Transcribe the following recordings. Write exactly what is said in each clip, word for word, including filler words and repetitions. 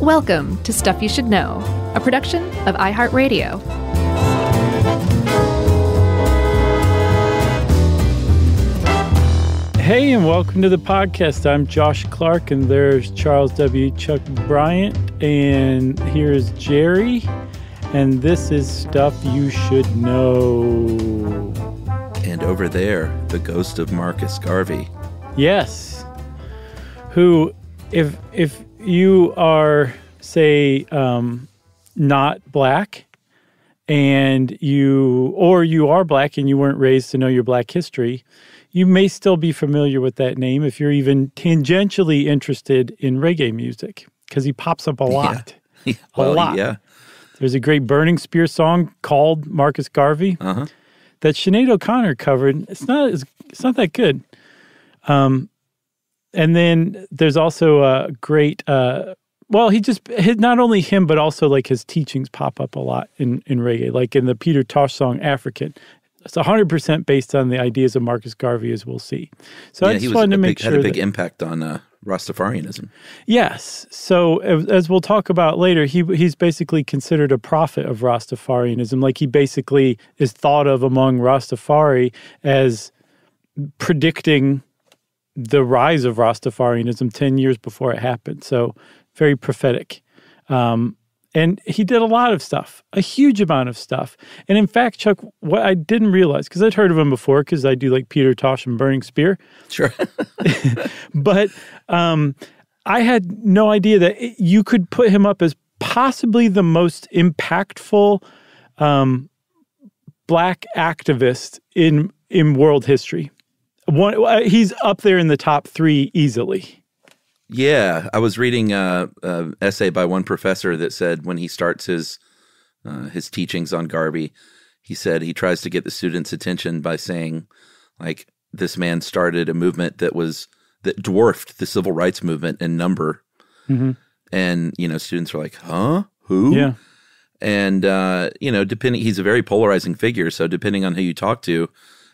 Welcome to Stuff You Should Know, a production of iHeartRadio. Hey, and welcome to the podcast. I'm Josh Clark, and there's Charles W. Chuck Bryant, and here's Jerry, and this is Stuff You Should Know. And over there, the ghost of Marcus Garvey. Yes, who, if if you are, say, um, not black, and you, or you are black and you weren't raised to know your black history, you may still be familiar with that name if you're even tangentially interested in reggae music, because he pops up a lot, yeah. a well, lot. Yeah. There's a great Burning Spear song called Marcus Garvey uh-huh. that Sinead O'Connor covered. It's not, it's not that good. Um, and then there's also a great, uh, well, he just, his, not only him, but also like his teachings pop up a lot in, in reggae, like in the Peter Tosh song, African. It's one hundred percent based on the ideas of Marcus Garvey, as we'll see. So yeah, I just he was wanted to make big, sure. He had a big that, impact on uh, Rastafarianism. Yes. So as we'll talk about later, he he's basically considered a prophet of Rastafarianism. Like he basically is thought of among Rastafari as predicting the rise of Rastafarianism ten years before it happened. So very prophetic. Um, and he did a lot of stuff, a huge amount of stuff. And in fact, Chuck, what I didn't realize, because I'd heard of him before, because I do like Peter Tosh and Burning Spear. Sure. But um, I had no idea that it, you could put him up as possibly the most impactful um, black activist in, in world history. One, he's up there in the top three easily. Yeah, I was reading a, a essay by one professor that said when he starts his uh, his teachings on Garvey, he said he tries to get the students' attention by saying, like, this man started a movement that was that dwarfed the civil rights movement in number, mm-hmm. and you know, students were like, "Huh? Who?" Yeah, and uh, you know, depending, he's a very polarizing figure, so depending on who you talk to.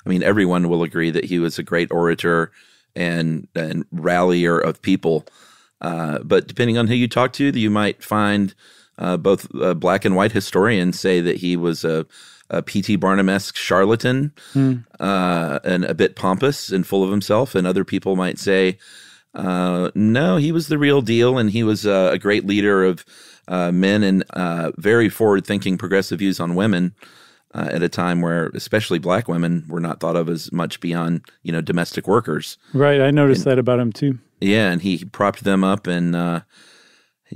I mean, everyone will agree that he was a great orator and and rallier of people. Uh, but depending on who you talk to, you might find uh, both uh, black and white historians say that he was a, a P T Barnum-esque charlatan mm. uh, and a bit pompous and full of himself. And other people might say, uh, no, he was the real deal and he was uh, a great leader of uh, men and uh, very forward-thinking progressive views on women. Uh, at a time where especially black women were not thought of as much beyond, you know, domestic workers. Right. I noticed and, that about him too. Yeah. And he propped them up and, uh,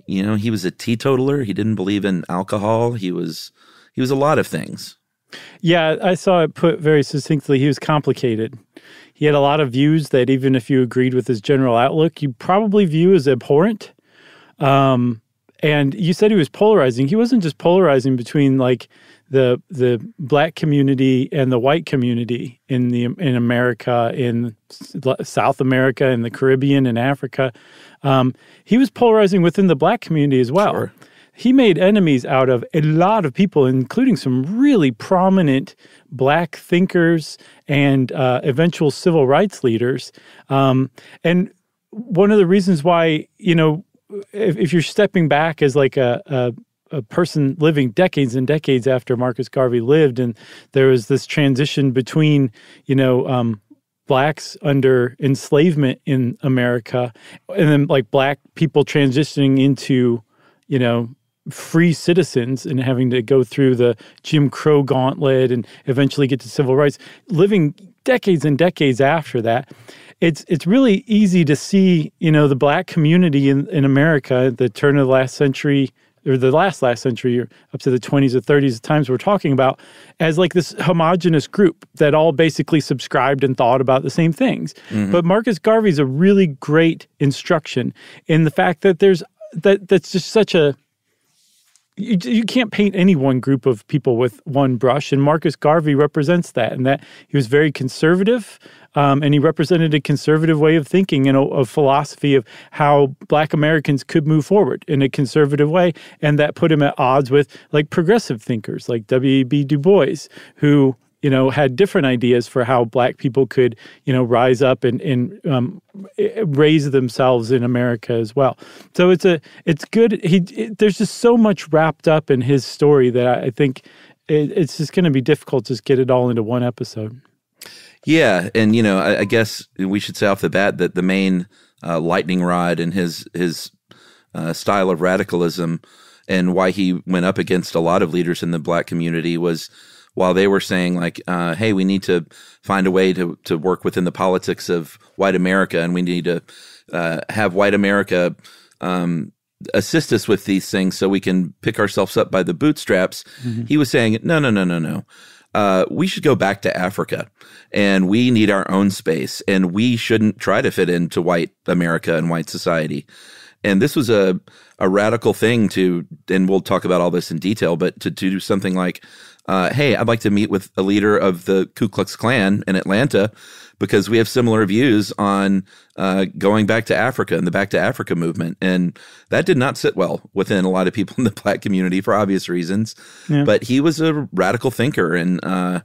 you know, he was a teetotaler. He didn't believe in alcohol. He was, he was a lot of things. Yeah. I saw it put very succinctly. He was complicated. He had a lot of views that even if you agreed with his general outlook, you probably view as abhorrent. Um, and you said he was polarizing. He wasn't just polarizing between like, the the black community and the white community in the in America, in South America, in the Caribbean, in Africa. Um, he was polarizing within the black community as well. Sure. He made enemies out of a lot of people, including some really prominent black thinkers and uh, eventual civil rights leaders. Um, and one of the reasons why, you know, if, if you're stepping back as like a, a a person living decades and decades after Marcus Garvey lived, and there was this transition between, you know, um, blacks under enslavement in America and then like black people transitioning into, you know, free citizens and having to go through the Jim Crow gauntlet and eventually get to civil rights, living decades and decades after that. It's it's really easy to see, you know, the black community in, in America at the turn of the last century or the last last century, or up to the twenties or thirties, the times we're talking about, as like this homogenous group that all basically subscribed and thought about the same things. Mm-hmm. But Marcus Garvey's a really great instruction in the fact that there's that that's just such a you you can't paint any one group of people with one brush, and Marcus Garvey represents that. And that he was very conservative, um, and he represented a conservative way of thinking and a, a philosophy of how black Americans could move forward in a conservative way, and that put him at odds with like progressive thinkers like W E B Du Bois, who you know, had different ideas for how Black people could, you know, rise up and, and um, raise themselves in America as well. So it's a, it's good. He, it, there's just so much wrapped up in his story that I, I think it, it's just going to be difficult to just get it all into one episode. Yeah, and, you know, I, I guess we should say off the bat that the main uh, lightning rod in his, his uh, style of radicalism and why he went up against a lot of leaders in the Black community was while they were saying, like, uh, hey, we need to find a way to, to work within the politics of white America, and we need to uh, have white America um, assist us with these things so we can pick ourselves up by the bootstraps. Mm-hmm. He was saying, no, no, no, no, no. Uh, we should go back to Africa, and we need our own space, and we shouldn't try to fit into white America and white society. And this was a, a radical thing to, and we'll talk about all this in detail, but to, to do something like, uh, hey, I'd like to meet with a leader of the Ku Klux Klan in Atlanta because we have similar views on uh, going back to Africa and the Back to Africa movement. And that did not sit well within a lot of people in the Black community for obvious reasons. Yeah. But he was a radical thinker. And uh,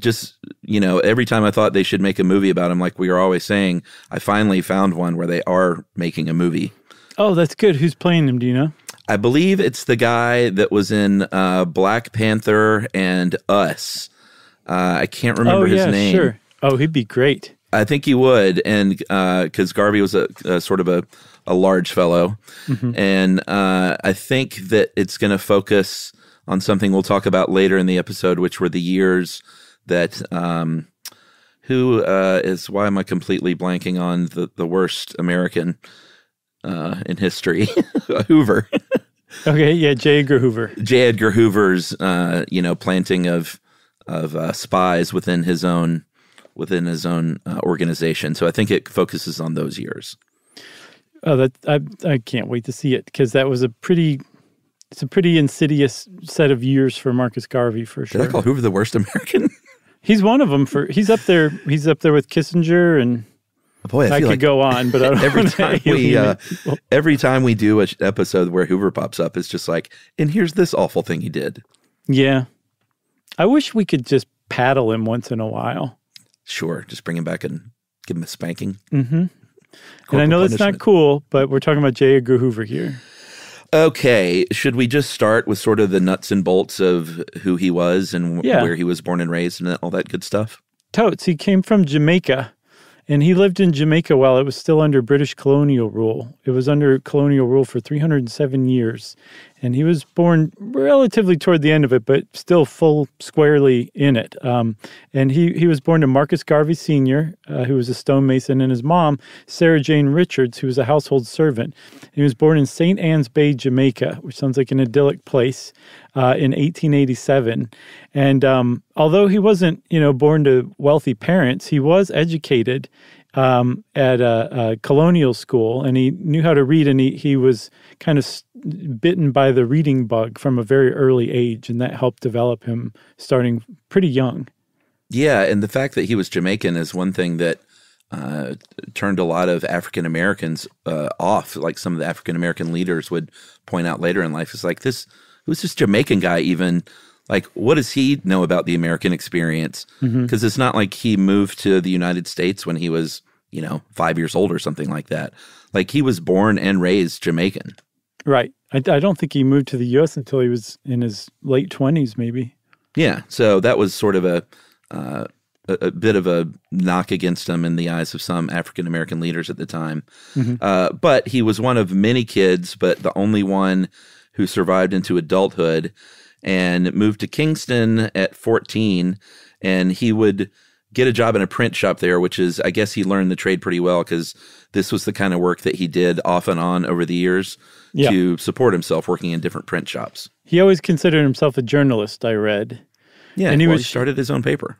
just, you know, every time I thought they should make a movie about him, like we are always saying, I finally found one where they are making a movie. Oh, that's good. Who's playing him? Do you know? I believe it's the guy that was in uh, Black Panther and Us. Uh, I can't remember oh, his yeah, name. Sure. Oh, he'd be great. I think he would, and because uh, Garvey was a, a sort of a, a large fellow, mm-hmm. and uh, I think that it's going to focus on something we'll talk about later in the episode, which were the years that. Um, who uh, is? Why am I completely blanking on the the worst American? Uh, in history, Hoover. Okay, yeah, J. Edgar Hoover. J. Edgar Hoover's, uh, you know, planting of of uh, spies within his own within his own uh, organization. So I think it focuses on those years. Oh, that I I can't wait to see it because that was a pretty it's a pretty insidious set of years for Marcus Garvey for sure. Did I call Hoover the worst American? He's one of them. For he's up there. He's up there with Kissinger and. Boy, I, I could like go on, but I don't every time we uh, every time we do an episode where Hoover pops up, it's just like, and here's this awful thing he did. Yeah, I wish we could just paddle him once in a while. Sure, just bring him back and give him a spanking. Mm-hmm. And I know that's not cool, but we're talking about J. Edgar Hoover here. Okay, should we just start with sort of the nuts and bolts of who he was and yeah. where he was born and raised and all that good stuff? Totes, he came from Jamaica. And he lived in Jamaica while it was still under British colonial rule. It was under colonial rule for three hundred seven years. And he was born relatively toward the end of it, but still full squarely in it. Um, and he, he was born to Marcus Garvey Senior, uh, who was a stonemason, and his mom, Sarah Jane Richards, who was a household servant. And he was born in Saint Ann's Bay, Jamaica, which sounds like an idyllic place, uh, in eighteen eighty-seven. And um, although he wasn't, you know, born to wealthy parents, he was educated Um, at a, a colonial school, and he knew how to read, and he, he was kind of bitten by the reading bug from a very early age, and that helped develop him starting pretty young. Yeah, and the fact that he was Jamaican is one thing that uh, turned a lot of African Americans uh, off, like some of the African American leaders would point out later in life. It's like, this, who's this Jamaican guy even? Like, what does he know about the American experience? Because mm-hmm. it's not like he moved to the United States when he was, you know, five years old or something like that. Like, he was born and raised Jamaican. Right. I, I don't think he moved to the U S until he was in his late twenties, maybe. Yeah. So that was sort of a, uh, a, a bit of a knock against him in the eyes of some African-American leaders at the time. Mm-hmm. Uh, but he was one of many kids, but the only one who survived into adulthood. And moved to Kingston at fourteen, and he would get a job in a print shop there, which is, I guess he learned the trade pretty well because this was the kind of work that he did off and on over the years yeah. to support himself working in different print shops. He always considered himself a journalist, I read. Yeah, and he, well, was, he started his own paper.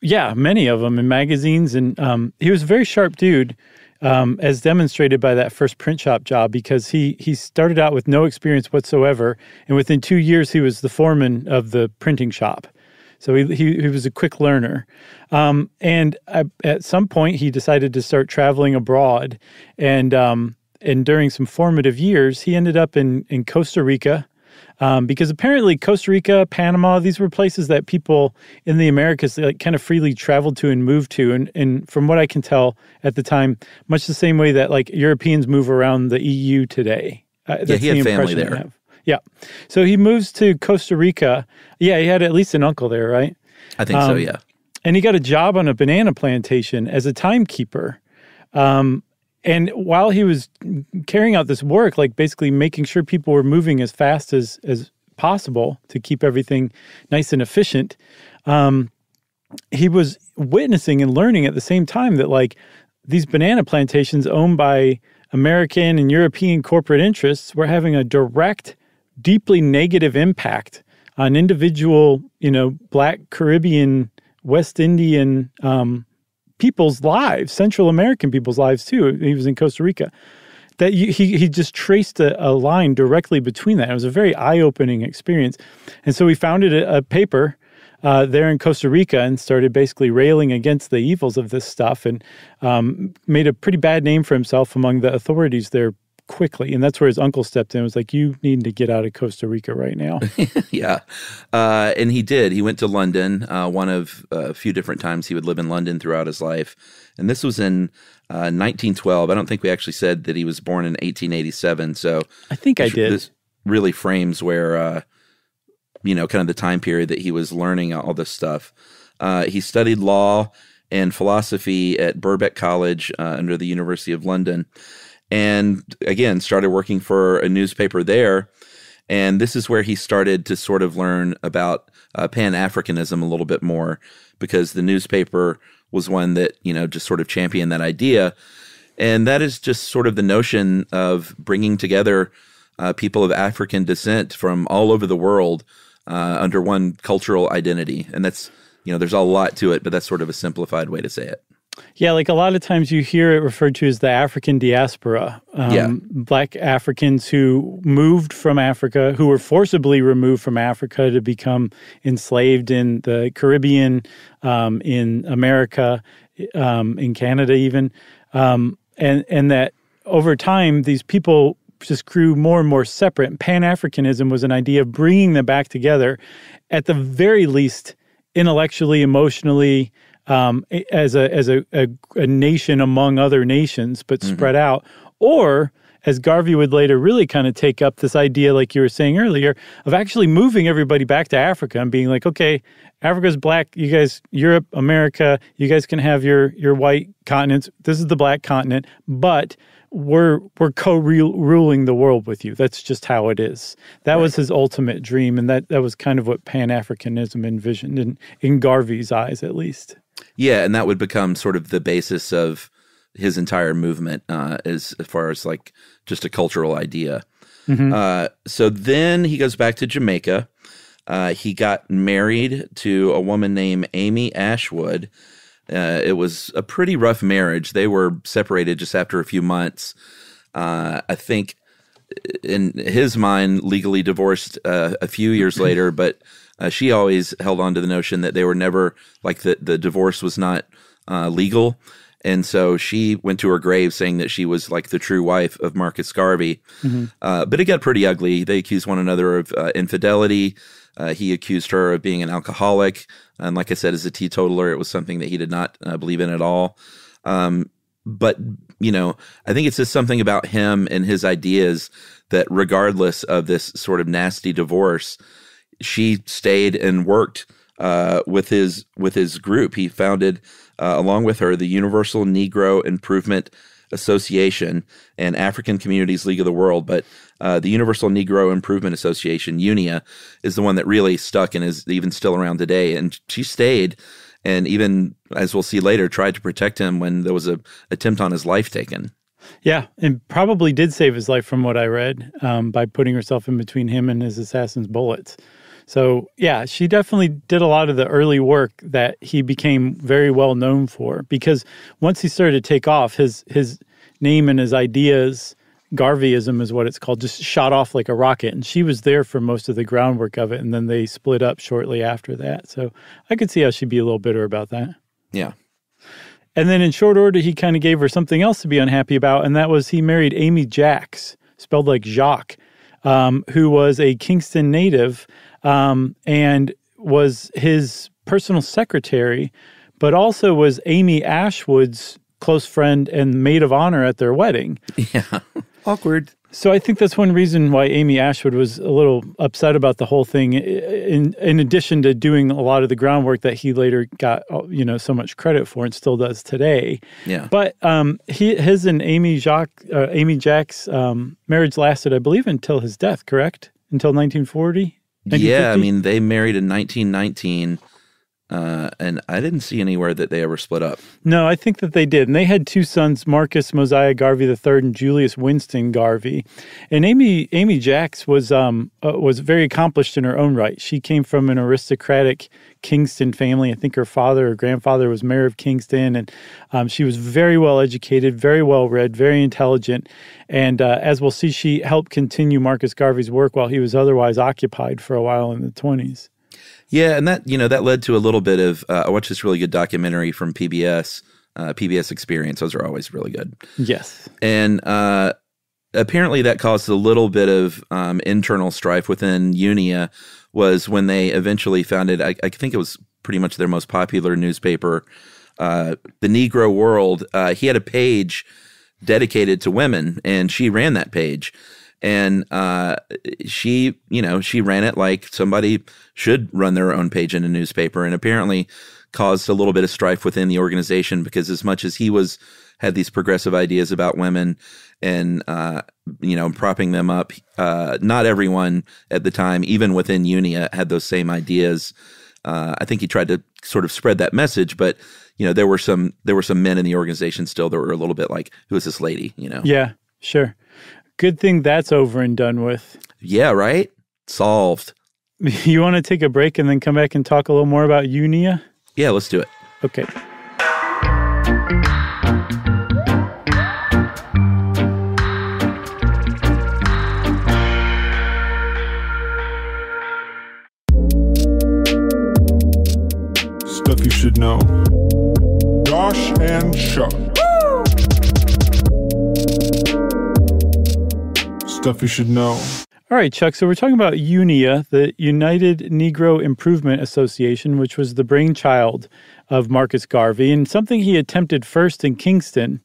Yeah, many of them in magazines, and um, he was a very sharp dude. Um, as demonstrated by that first print shop job, because he he started out with no experience whatsoever, and within two years he was the foreman of the printing shop. So he he, he was a quick learner. Um, and I, at some point he decided to start traveling abroad, and um, and during some formative years he ended up in in Costa Rica, Um, because apparently Costa Rica, Panama, these were places that people in the Americas like, kind of freely traveled to and moved to. And, and from what I can tell at the time, much the same way that like Europeans move around the E U today. Uh, yeah, he had the family there. Yeah. So he moves to Costa Rica. Yeah, he had at least an uncle there, right? I think um, so, yeah. And he got a job on a banana plantation as a timekeeper. Um And while he was carrying out this work, like basically making sure people were moving as fast as, as possible to keep everything nice and efficient, um, he was witnessing and learning at the same time that like these banana plantations owned by American and European corporate interests were having a direct, deeply negative impact on individual, you know, Black, Caribbean, West Indian um people's lives, Central American people's lives too. He was in Costa Rica. That you, he he just traced a, a line directly between that. It was a very eye-opening experience. And so he founded a, a paper uh, there in Costa Rica and started basically railing against the evils of this stuff and um, made a pretty bad name for himself among the authorities there quickly. And that's where his uncle stepped in and was like, you need to get out of Costa Rica right now. Yeah. Uh, and he did. He went to London, uh, one of uh, a few different times he would live in London throughout his life. And this was in uh, nineteen twelve. I don't think we actually said that he was born in eighteen eighty-seven. So I think I did. This really frames where, uh, you know, kind of the time period that he was learning all this stuff. Uh, he studied law and philosophy at Birkbeck College uh, under the University of London. And again, started working for a newspaper there. And this is where he started to sort of learn about uh, Pan-Africanism a little bit more, because the newspaper was one that, you know, just sort of championed that idea. And that is just sort of the notion of bringing together uh, people of African descent from all over the world uh, under one cultural identity. And that's, you know, there's a lot to it, but that's sort of a simplified way to say it. Yeah, like a lot of times you hear it referred to as the African diaspora. Um, yeah. Black Africans who moved from Africa, who were forcibly removed from Africa to become enslaved in the Caribbean, um, in America, um, in Canada even. Um, and, and that over time, these people just grew more and more separate. And Pan-Africanism was an idea of bringing them back together, at the very least, intellectually, emotionally, Um, as a as a, a, a nation among other nations, but mm-hmm. spread out. Or, as Garvey would later really kind of take up this idea, like you were saying earlier, of actually moving everybody back to Africa and being like, okay, Africa's black, you guys, Europe, America, you guys can have your your white continents. This is the black continent, but we're we're co-ruling the world with you. That's just how it is. That right. was his ultimate dream, and that, that was kind of what Pan-Africanism envisioned, in, in Garvey's eyes at least. Yeah, and that would become sort of the basis of his entire movement uh, as, as far as like just a cultural idea. Mm-hmm. uh, so then he goes back to Jamaica. Uh, he got married to a woman named Amy Ashwood. Uh, it was a pretty rough marriage. They were separated just after a few months. Uh, I think in his mind, legally divorced uh, a few years later, but Uh, she always held on to the notion that they were never, like the, the divorce was not uh, legal. And so she went to her grave saying that she was like the true wife of Marcus Garvey. Mm-hmm. uh, but it got pretty ugly. They accused one another of uh, infidelity. Uh, he accused her of being an alcoholic. And like I said, as a teetotaler, it was something that he did not uh, believe in at all. Um, but, you know, I think it's just something about him and his ideas that regardless of this sort of nasty divorce, she stayed and worked uh, with his with his group. He founded, uh, along with her, the Universal Negro Improvement Association and African Communities League of the World. But uh, the Universal Negro Improvement Association, UNIA, is the one that really stuck and is even still around today. And she stayed and even, as we'll see later, tried to protect him when there was an attempt on his life taken. Yeah, and probably did save his life from what I read um, by putting herself in between him and his assassin's bullets. So, yeah, she definitely did a lot of the early work that he became very well known for, because once he started to take off, his his name and his ideas, Garveyism is what it's called, just shot off like a rocket. And she was there for most of the groundwork of it, and then they split up shortly after that. So I could see how she'd be a little bitter about that. Yeah. And then in short order, he kind of gave her something else to be unhappy about, and that was he married Amy Jacques, spelled like Jacques, um, who was a Kingston native um, and was his personal secretary, but also was Amy Ashwood's close friend and maid of honor at their wedding. Yeah. Awkward. So I think that's one reason why Amy Ashwood was a little upset about the whole thing, in in addition to doing a lot of the groundwork that he later got, you know, so much credit for and still does today. Yeah. But um, he, his and Amy Jacques, uh, Amy Jacques' um, marriage lasted, I believe, until his death, correct? Until nineteen forty? Yeah, I mean, they married in nineteen nineteen. Uh, and I didn't see anywhere that they ever split up. No, I think that they did. And they had two sons, Marcus Mosiah Garvey the third and Julius Winston Garvey. And Amy Amy Jacques was, um, uh, was very accomplished in her own right. She came from an aristocratic Kingston family. I think her father or grandfather was mayor of Kingston. And um, she was very well educated, very well read, very intelligent. And uh, as we'll see, she helped continue Marcus Garvey's work while he was otherwise occupied for a while in the twenties. Yeah, and that, you know, that led to a little bit of, uh, I watched this really good documentary from P B S, uh, P B S Experience. Those are always really good. Yes. And uh, apparently that caused a little bit of um, internal strife within U N I A, was when they eventually founded, I, I think it was pretty much their most popular newspaper, uh, The Negro World. Uh, he had a page dedicated to women, and she ran that page. And uh, she, you know, she ran it like somebody should run their own page in a newspaper, and apparently caused a little bit of strife within the organization, because as much as he was had these progressive ideas about women and, uh, you know, propping them up, uh, not everyone at the time, even within U N I A, had those same ideas. Uh, I think he tried to sort of spread that message, but, you know, there were some there were some men in the organization still that were a little bit like, who is this lady, you know? Yeah, sure. Good thing that's over and done with. Yeah, right? Solved. You want to take a break and then come back and talk a little more about U N I A? Yeah, let's do it. Okay. Stuff You Should Know. Dosh and Chuck. Stuff You Should Know. All right, Chuck, so we're talking about U N I A, the United Negro Improvement Association, which was the brainchild of Marcus Garvey, and something he attempted first in Kingston,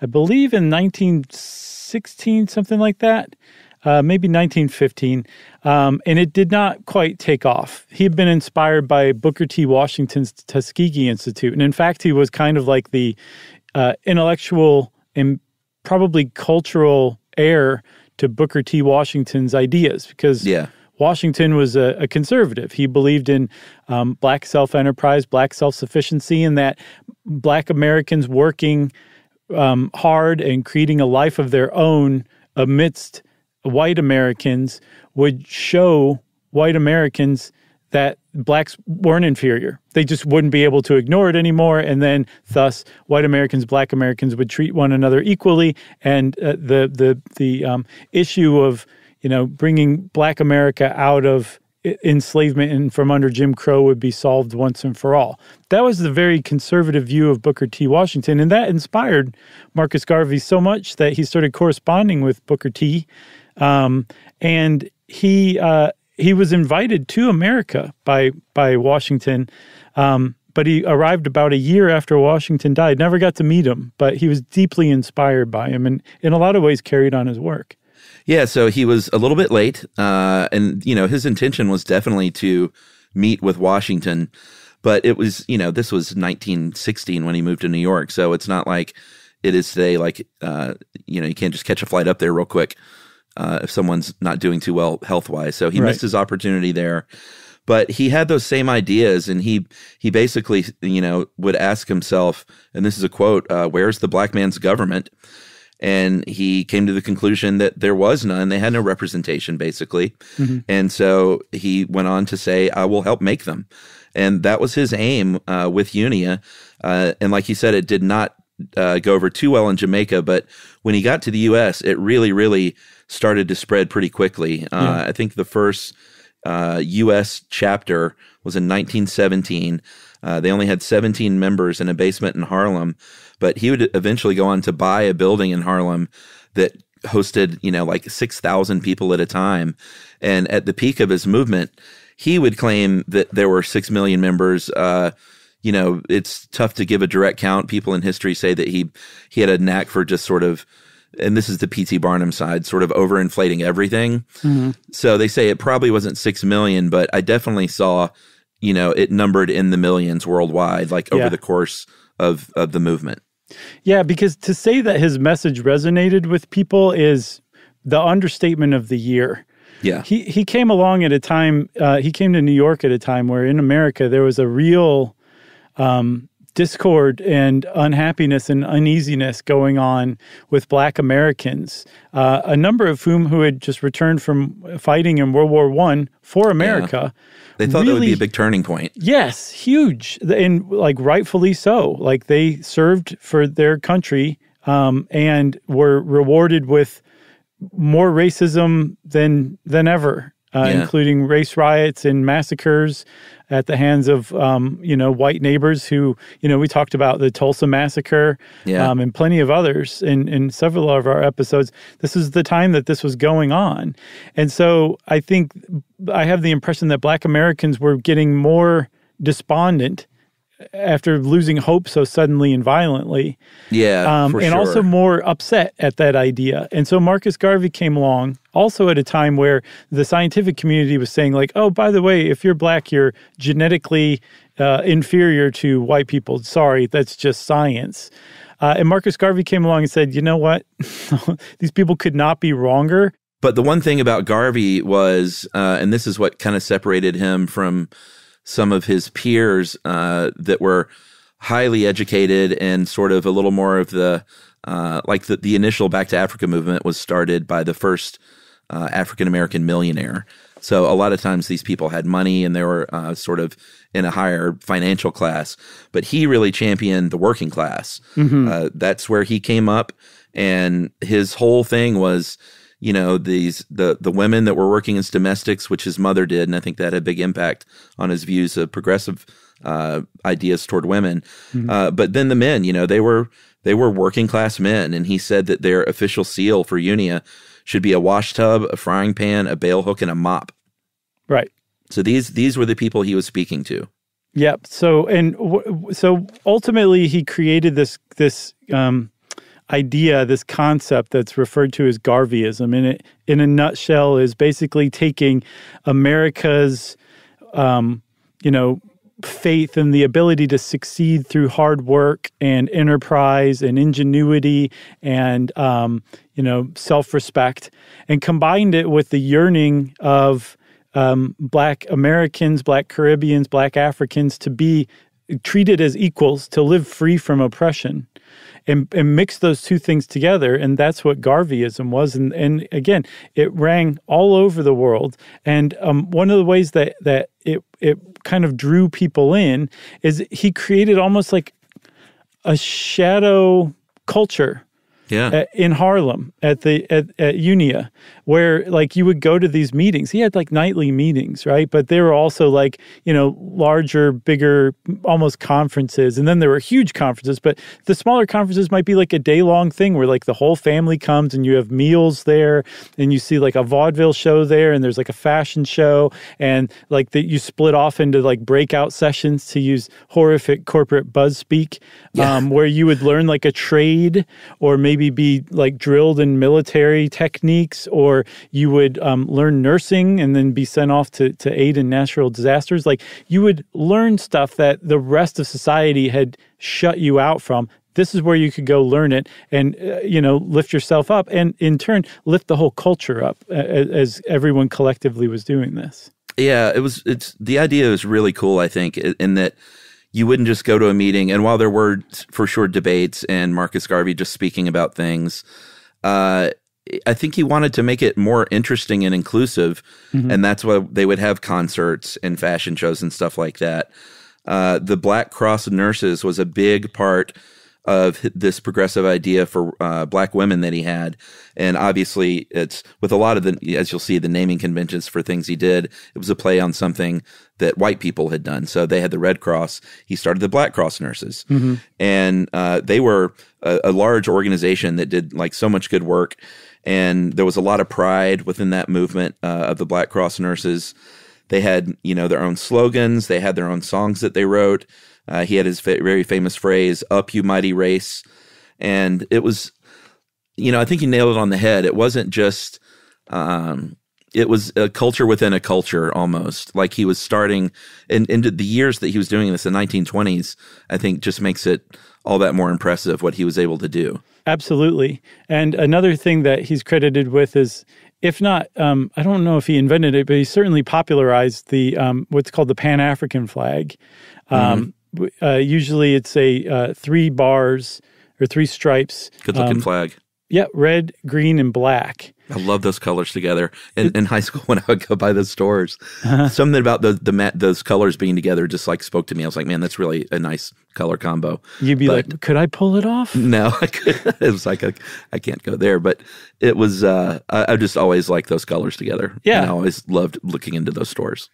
I believe in nineteen sixteen, something like that, uh, maybe nineteen fifteen, um, and it did not quite take off. He had been inspired by Booker T. Washington's Tuskegee Institute, and in fact, he was kind of like the uh, intellectual and probably cultural heir to Booker T. Washington's ideas, because yeah. Washington was a, a conservative. He believed in um, black self-enterprise, black self-sufficiency, and that black Americans working um, hard and creating a life of their own amidst white Americans would show white Americans that blacks weren't inferior. They just wouldn't be able to ignore it anymore, and then thus white Americans, black Americans would treat one another equally, and uh, the the the um, issue of, you know, bringing black America out of enslavement and from under Jim Crow would be solved once and for all. That was the very conservative view of Booker T. Washington, and that inspired Marcus Garvey so much that he started corresponding with Booker T. Um, and he... Uh, He was invited to America by by Washington, um, but he arrived about a year after Washington died. Never got to meet him, but he was deeply inspired by him and in a lot of ways carried on his work. Yeah, so he was a little bit late, uh, and, you know, his intention was definitely to meet with Washington, but it was, you know, this was nineteen sixteen when he moved to New York, so it's not like it is today, like, uh, you know, you can't just catch a flight up there real quick. Uh, if someone's not doing too well health-wise. So he right. missed his opportunity there. But he had those same ideas, and he he basically, you know, would ask himself, and this is a quote, uh, where's the black man's government? And he came to the conclusion that there was none. They had no representation, basically. Mm-hmm. And so he went on to say, I will help make them. And that was his aim uh, with U N I A. Uh, and like he said, it did not uh, go over too well in Jamaica. But when he got to the U S, it really, really started to spread pretty quickly. Uh, yeah. I think the first uh, U S chapter was in nineteen seventeen. Uh, they only had seventeen members in a basement in Harlem, but he would eventually go on to buy a building in Harlem that hosted, you know, like six thousand people at a time. And at the peak of his movement, he would claim that there were six million members. Uh, you know, it's tough to give a direct count. People in history say that he he had a knack for just sort of, and this is the P T Barnum side, sort of overinflating everything. Mm-hmm. So they say it probably wasn't six million, but I definitely saw, you know, it numbered in the millions worldwide, like over yeah. the course of, of the movement. Yeah, because to say that his message resonated with people is the understatement of the year. Yeah. He, he came along at a time, uh, he came to New York at a time where in America there was a real um, discord and unhappiness and uneasiness going on with Black Americans, uh, a number of whom who had just returned from fighting in World War One for America. Yeah. They thought really, that would be a big turning point. Yes, huge, and like rightfully so. Like they served for their country um, and were rewarded with more racism than than ever, uh, yeah. including race riots and massacres at the hands of um, you know white neighbors who you know we talked about the Tulsa massacre yeah. um, and plenty of others in in several of our episodes. This is the time that this was going on, and so I think. I have the impression that Black Americans were getting more despondent after losing hope so suddenly and violently. Yeah, um, for And sure. also more upset at that idea. And so Marcus Garvey came along also at a time where the scientific community was saying like, oh, by the way, if you're Black, you're genetically uh, inferior to white people. Sorry, that's just science. Uh, and Marcus Garvey came along and said, you know what? These people could not be wronger. But the one thing about Garvey was, uh, and this is what kind of separated him from some of his peers uh, that were highly educated and sort of a little more of the, uh, like the, the initial Back to Africa movement was started by the first uh, African-American millionaire. So a lot of times these people had money and they were uh, sort of in a higher financial class. But he really championed the working class. Mm-hmm. Uh, that's where he came up, and his whole thing was – you know, these the the women that were working as domestics, which his mother did, and I think that had a big impact on his views of progressive uh, ideas toward women. Mm-hmm. Uh, but then the men, you know, they were they were working class men, and he said that their official seal for U N I A should be a wash tub, a frying pan, a bale hook, and a mop. Right. So these these were the people he was speaking to. Yep. So and w so ultimately he created this this. Um, idea, this concept that's referred to as Garveyism, and it, in a nutshell, is basically taking America's, um, you know, faith and the ability to succeed through hard work and enterprise and ingenuity and, um, you know, self-respect, and combined it with the yearning of um, Black Americans, Black Caribbeans, Black Africans to be treated as equals, to live free from oppression. And, and mix those two things together, and that's what Garveyism was. And, and again, it rang all over the world. And um, one of the ways that that it it kind of drew people in is he created almost like a shadow culture. Yeah, at, in Harlem at the at, at U N I A, where like you would go to these meetings. He had like nightly meetings, right? But they were also like, you know, larger, bigger, almost conferences. And then there were huge conferences, but the smaller conferences might be like a day-long thing where like the whole family comes and you have meals there and you see like a vaudeville show there and there's like a fashion show and like that you split off into like breakout sessions, to use horrific corporate buzz speak, yeah. um, where you would learn like a trade or maybe Maybe be like drilled in military techniques, or you would um, learn nursing and then be sent off to, to aid in natural disasters. Like you would learn stuff that the rest of society had shut you out from. This is where you could go learn it and, uh, you know, lift yourself up and in turn lift the whole culture up as, as everyone collectively was doing this. Yeah, it was, it's, the idea is really cool, I think, in that you wouldn't just go to a meeting, and while there were for sure debates and Marcus Garvey just speaking about things, uh, I think he wanted to make it more interesting and inclusive, mm-hmm. and that's why they would have concerts and fashion shows and stuff like that. Uh, the Black Cross Nurses was a big part of this progressive idea for uh, Black women that he had, and obviously it's with a lot of the, as you'll see, the naming conventions for things he did, it was a play on something that white people had done. So they had the Red Cross. He started the Black Cross Nurses. Mm-hmm. And uh, they were a, a large organization that did like so much good work. And there was a lot of pride within that movement uh, of the Black Cross Nurses. They had, you know, their own slogans. They had their own songs that they wrote. Uh, he had his fa- very famous phrase, "Up, you mighty race." And it was, you know, I think you nailed it on the head. It wasn't just, um, it was a culture within a culture almost. Like he was starting, and, and the years that he was doing this, the nineteen twenties, I think just makes it all that more impressive what he was able to do. Absolutely. And another thing that he's credited with is, if not, um, I don't know if he invented it, but he certainly popularized the um, what's called the Pan-African flag. Um, mm-hmm. uh, usually it's a uh, three bars or three stripes. Good-looking um, flag. Yeah, red, green, and black. I love those colors together. In, it, in high school, when I would go by the stores, uh-huh. something about the, the mat, those colors being together just like spoke to me. I was like, man, that's really a nice color combo. You'd be but, like, could I pull it off? No, I couldn't. It was like, a, I can't go there. But it was, uh, I, I just always liked those colors together. Yeah. And I always loved looking into those stores.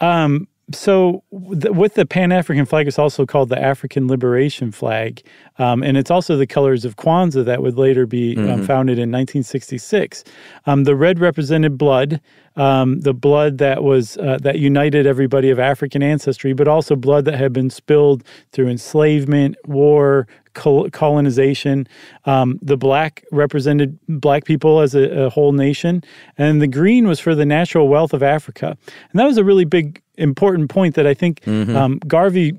Um, So th- with the Pan-African flag, it's also called the African Liberation Flag. Um, and it's also the colors of Kwanzaa that would later be mm-hmm. um, founded in nineteen sixty-six. Um, the red represented blood, um, the blood that was uh, that united everybody of African ancestry, but also blood that had been spilled through enslavement, war, col- colonization. Um, the black represented black people as a, a whole nation. And the green was for the natural wealth of Africa. And that was a really big important point that I think mm-hmm. um, Garvey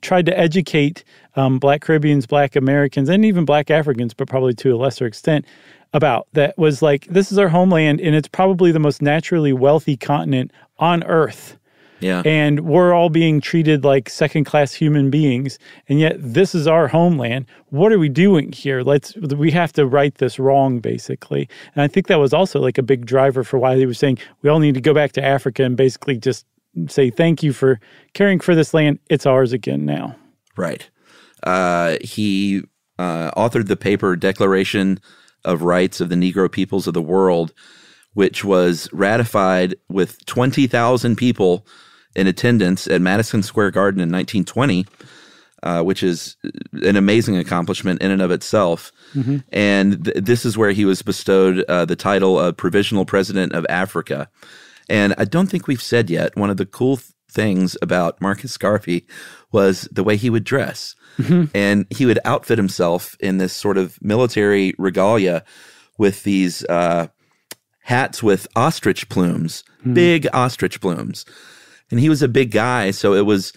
tried to educate um, Black Caribbeans, Black Americans, and even Black Africans, but probably to a lesser extent, about. That was like, this is our homeland, and it's probably the most naturally wealthy continent on Earth. Yeah. And we're all being treated like second-class human beings, and yet this is our homeland. What are we doing here? Let's we have to right this wrong, basically. And I think that was also like a big driver for why they were saying, we all need to go back to Africa and basically just say thank you for caring for this land. It's ours again now. Right. Uh, he uh, authored the paper Declaration of Rights of the Negro Peoples of the World, which was ratified with twenty thousand people in attendance at Madison Square Garden in nineteen twenty, uh, which is an amazing accomplishment in and of itself. Mm-hmm. And th- this is where he was bestowed uh, the title of Provisional President of Africa. And I don't think we've said yet, one of the cool th- things about Marcus Garvey was the way he would dress. Mm-hmm. And he would outfit himself in this sort of military regalia with these uh, hats with ostrich plumes, mm-hmm. big ostrich plumes. And he was a big guy, so it was,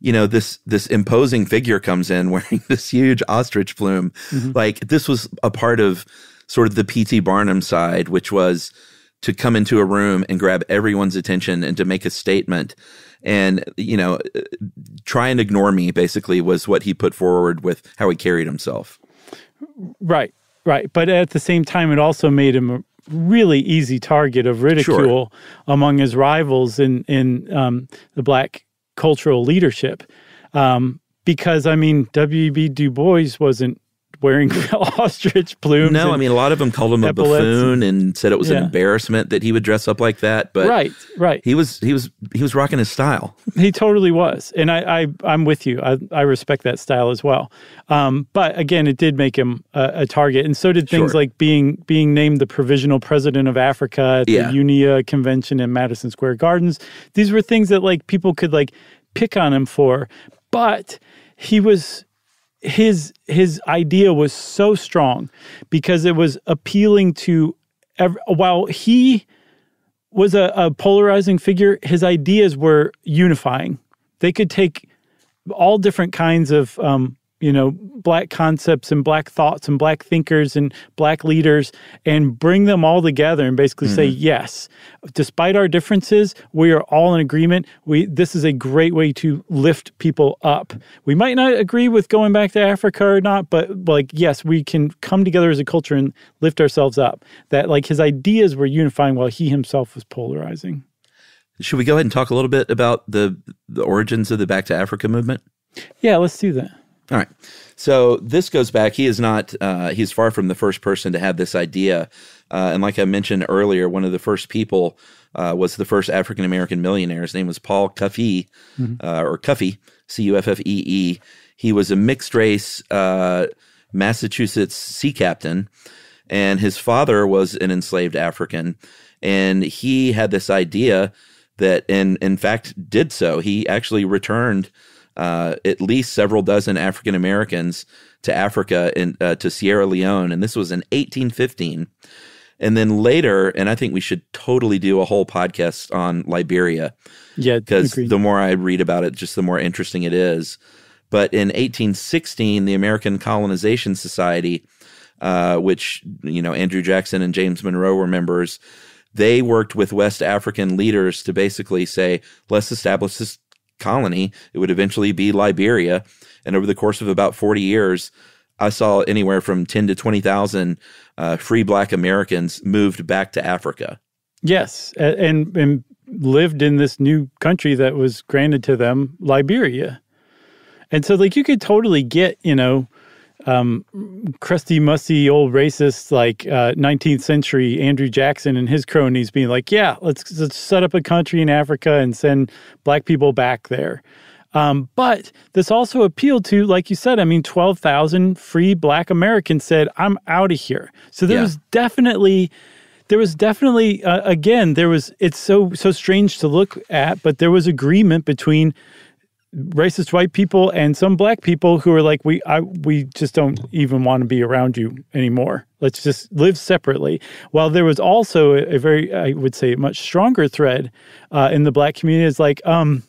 you know, this this imposing figure comes in wearing this huge ostrich plume. Mm-hmm. Like, this was a part of sort of the P T Barnum side, which was to come into a room and grab everyone's attention and to make a statement. And, you know, try and ignore me, basically, was what he put forward with how he carried himself. Right, right. But at the same time, it also made him a really easy target of ridicule sure. among his rivals in, in um, the Black cultural leadership. Um, because, I mean, W E B Du Bois wasn't wearing ostrich plumes. No, I mean, a lot of them called him a buffoon and said it was yeah. an embarrassment that he would dress up like that. But right, right. He was he was he was rocking his style. He totally was, and I, I I'm with you. I I respect that style as well. Um, but again, it did make him a, a target, and so did things sure. like being being named the Provisional President of Africa at yeah. the U N I A convention in Madison Square Gardens. These were things that like people could like pick on him for, but he was. His his idea was so strong because it was appealing to every, while he was a, a polarizing figure, his ideas were unifying. They could take all different kinds of um, you know, Black concepts and Black thoughts and Black thinkers and Black leaders and bring them all together and basically mm-hmm. say, yes, despite our differences, we are all in agreement. We This is a great way to lift people up. We might not agree with going back to Africa or not, but like, yes, we can come together as a culture and lift ourselves up. That like his ideas were unifying while he himself was polarizing. Should we go ahead and talk a little bit about the, the origins of the Back to Africa movement? Yeah, let's do that. All right. So this goes back. He is not uh, – he's far from the first person to have this idea. Uh, and like I mentioned earlier, one of the first people uh, was the first African-American millionaire. His name was Paul Cuffee mm-hmm. uh, or Cuffee, C U F F E E. He was a mixed-race uh, Massachusetts sea captain. And his father was an enslaved African, and he had this idea that, and in fact did so. He actually returned uh, at least several dozen African Americans to Africa and uh, to Sierra Leone, and this was in eighteen fifteen. And then later, and I think we should totally do a whole podcast on Liberia. Yeah, because the more I read about it, just the more interesting it is. But in eighteen sixteen, the American Colonization Society, uh, which, you know, Andrew Jackson and James Monroe were members, they worked with West African leaders to basically say, let's establish this colony. It would eventually be Liberia. And over the course of about forty years, I saw anywhere from ten to twenty thousand uh, free Black Americans moved back to Africa. Yes, and, and lived in this new country that was granted to them, Liberia. And so, like, you could totally get, you know, um, crusty, musty, old racist, like, uh, nineteenth century Andrew Jackson and his cronies being like, yeah, let's, let's set up a country in Africa and send Black people back there. Um, but this also appealed to, like you said, I mean, twelve thousand free Black Americans said, I'm out of here. So there yeah. was definitely, there was definitely, uh, again, there was, it's so, so strange to look at, but there was agreement between racist white people and some Black people who are like, we, I, we just don't even want to be around you anymore. Let's just live separately. While there was also a very, I would say, much stronger thread uh, in the Black community is like, um,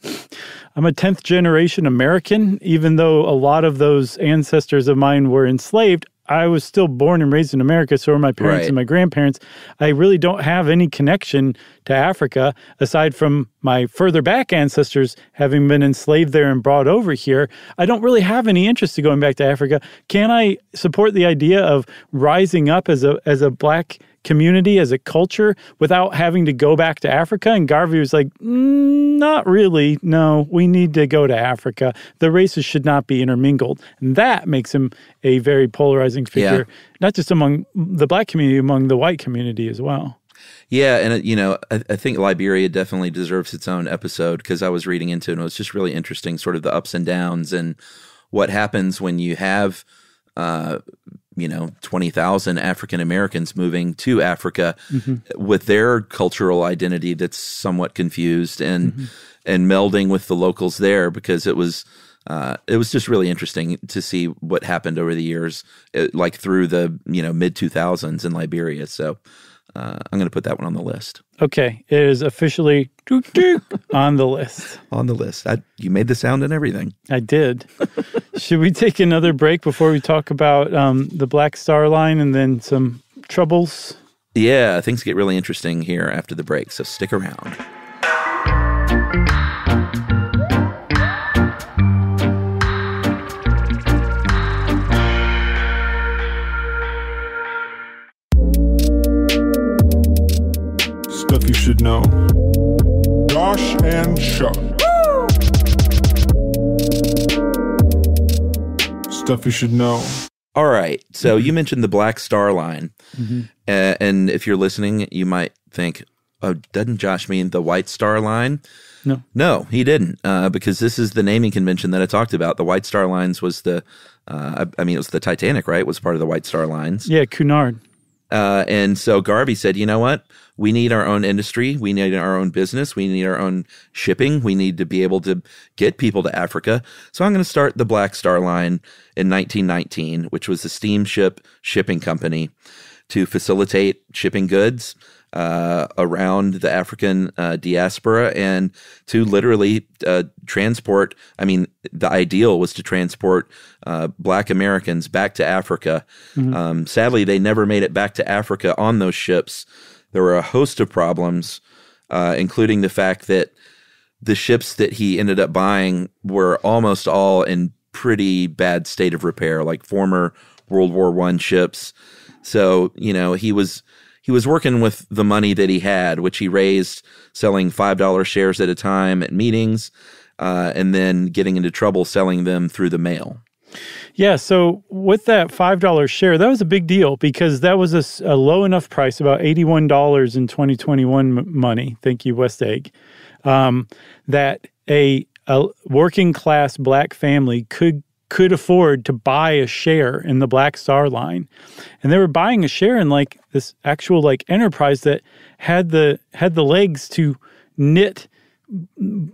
I'm a tenth generation American. Even though a lot of those ancestors of mine were enslaved, I was still born and raised in America, so were my parents right. and my grandparents. I really don't have any connection to Africa, aside from my further back ancestors having been enslaved there and brought over here. I don't really have any interest in going back to Africa. Can I support the idea of rising up as a, as a Black community, as a culture, without having to go back to Africa? And Garvey was like, mm, not really. No, we need to go to Africa. The races should not be intermingled. And that makes him a very polarizing figure, yeah. not just among the Black community, among the white community as well. Yeah, and, you know, I, I think Liberia definitely deserves its own episode, because I was reading into it, and it was just really interesting, sort of the ups and downs and what happens when you have uh, – you know, twenty thousand African Americans moving to Africa mm-hmm. with their cultural identity that's somewhat confused and mm-hmm. and melding with the locals there, because it was uh, it was just really interesting to see what happened over the years, it, like through the you know mid two thousands in Liberia. So uh, I'm going to put that one on the list. Okay, it is officially doop, doop, on the list. On the list. I, you made the sound and everything. I did. Should we take another break before we talk about um, the Black Star Line and then some troubles? Yeah, things get really interesting here after the break, so stick around. Stuff You Should Know. Tosh and Chuck. Stuff You Should Know. All right. So mm-hmm. you mentioned the Black Star Line. Mm-hmm. uh, and if you're listening, you might think, oh, doesn't Josh mean the White Star Line? No. No, he didn't, uh, because this is the naming convention that I talked about. The White Star Lines was the uh, – I mean, it was the Titanic, right? It was part of the White Star Lines. Yeah, Cunard. Uh, and so Garvey said, you know what? We need our own industry. We need our own business. We need our own shipping. We need to be able to get people to Africa. So I'm going to start the Black Star Line in nineteen nineteen, which was a steamship shipping company to facilitate shipping goods uh, around the African uh, diaspora and to literally uh, transport. I mean, the ideal was to transport uh, Black Americans back to Africa. Mm-hmm. Um, sadly, they never made it back to Africa on those ships. There were a host of problems, uh, including the fact that the ships that he ended up buying were almost all in pretty bad state of repair, like former World War One ships. So, you know, he was he was working with the money that he had, which he raised selling five dollar shares at a time at meetings uh, and then getting into trouble selling them through the mail. Yeah, so with that five dollar share, that was a big deal because that was a, a low enough price, about eighty-one dollars in twenty twenty-one m money, thank you, West Egg, um, that a, a working-class Black family could could afford to buy a share in the Black Star Line. And they were buying a share in like this actual like enterprise that had the had the legs to knit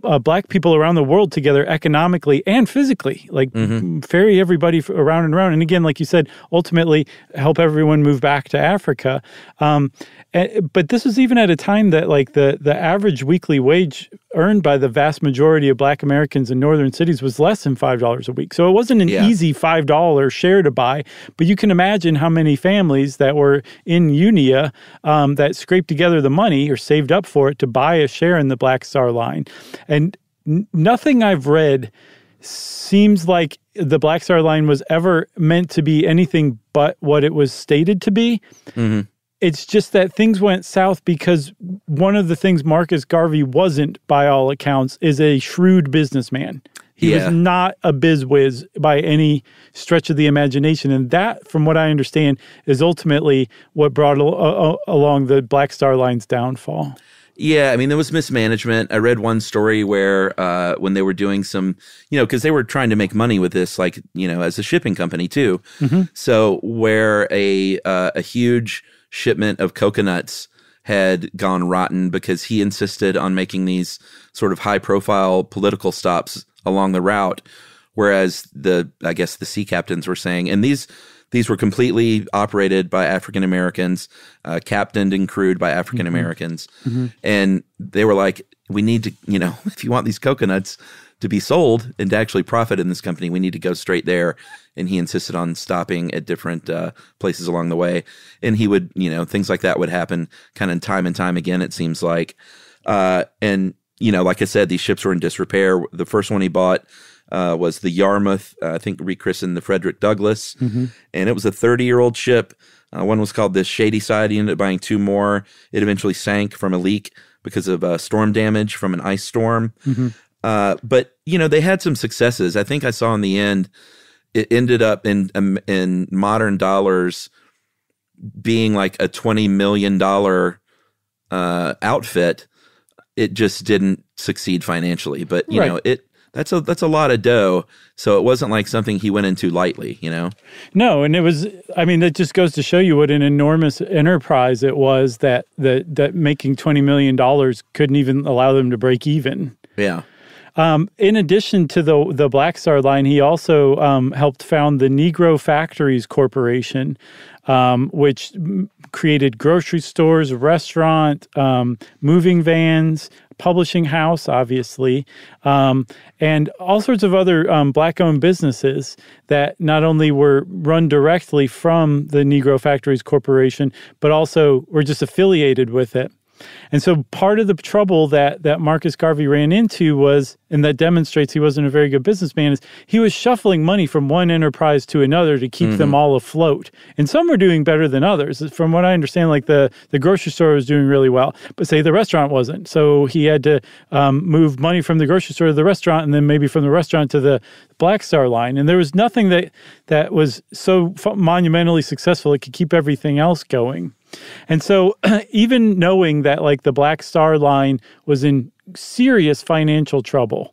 uh, black people around the world together economically and physically, like mm-hmm. ferry everybody around and around. And again, like you said, ultimately help everyone move back to Africa. Um, and, but this was even at a time that like the, the average weekly wage earned by the vast majority of black Americans in northern cities was less than five dollars a week. So it wasn't an yeah. easy five dollar share to buy, but you can imagine how many families that were in Unia um, that scraped together the money or saved up for it to buy a share in the Black Star Line. And nothing I've read seems like the Black Star Line was ever meant to be anything but what it was stated to be. Mm-hmm. It's just that things went south because one of the things Marcus Garvey wasn't, by all accounts, is a shrewd businessman. He yeah. was not a bizwiz by any stretch of the imagination. And that, from what I understand, is ultimately what brought al- along the Black Star Line's downfall. Yeah, I mean, there was mismanagement. I read one story where uh, when they were doing some, you know, because they were trying to make money with this, like, you know, as a shipping company too. Mm-hmm. So where a uh, a huge shipment of coconuts had gone rotten because he insisted on making these sort of high-profile political stops along the route, whereas the, I guess, the sea captains were saying, and these these were completely operated by African Americans, uh, captained and crewed by African Americans. Mm-hmm. And they were like, we need to, you know, if you want these coconuts to be sold and to actually profit in this company, we need to go straight there. And he insisted on stopping at different uh, places along the way. And he would, you know, things like that would happen kind of time and time again, it seems like. Uh, and, you know, like I said, these ships were in disrepair. The first one he bought Uh, was the Yarmouth, uh, I think rechristened the Frederick Douglass, mm-hmm. and it was a thirty-year-old ship. Uh, one was called the Shady Side. He ended up buying two more. It eventually sank from a leak because of uh, storm damage from an ice storm. Mm-hmm. Uh, but, you know, they had some successes. I think I saw in the end, it ended up in um, in modern dollars being like a twenty million dollar uh, outfit. It just didn't succeed financially. But, you right. know, it... That's a that's a lot of dough, so it wasn't like something he went into lightly, you know? No, and it was, I mean, that just goes to show you what an enormous enterprise it was that that, that making twenty million dollars couldn't even allow them to break even. Yeah. Um, in addition to the the Black Star Line, he also um, helped found the Negro Factories Corporation, um, which m created grocery stores, restaurant, um, moving vans, publishing house, obviously, um, and all sorts of other um, black-owned businesses that not only were run directly from the Negro Factories Corporation, but also were just affiliated with it. And so part of the trouble that, that Marcus Garvey ran into was, and that demonstrates he wasn't a very good businessman, is he was shuffling money from one enterprise to another to keep mm-hmm. them all afloat. And some were doing better than others. From what I understand, like the, the grocery store was doing really well, but say the restaurant wasn't. So he had to um, move money from the grocery store to the restaurant and then maybe from the restaurant to the Black Star Line. And there was nothing that, that was so monumentally successful it could keep everything else going. And so even knowing that like the Black Star Line was in serious financial trouble,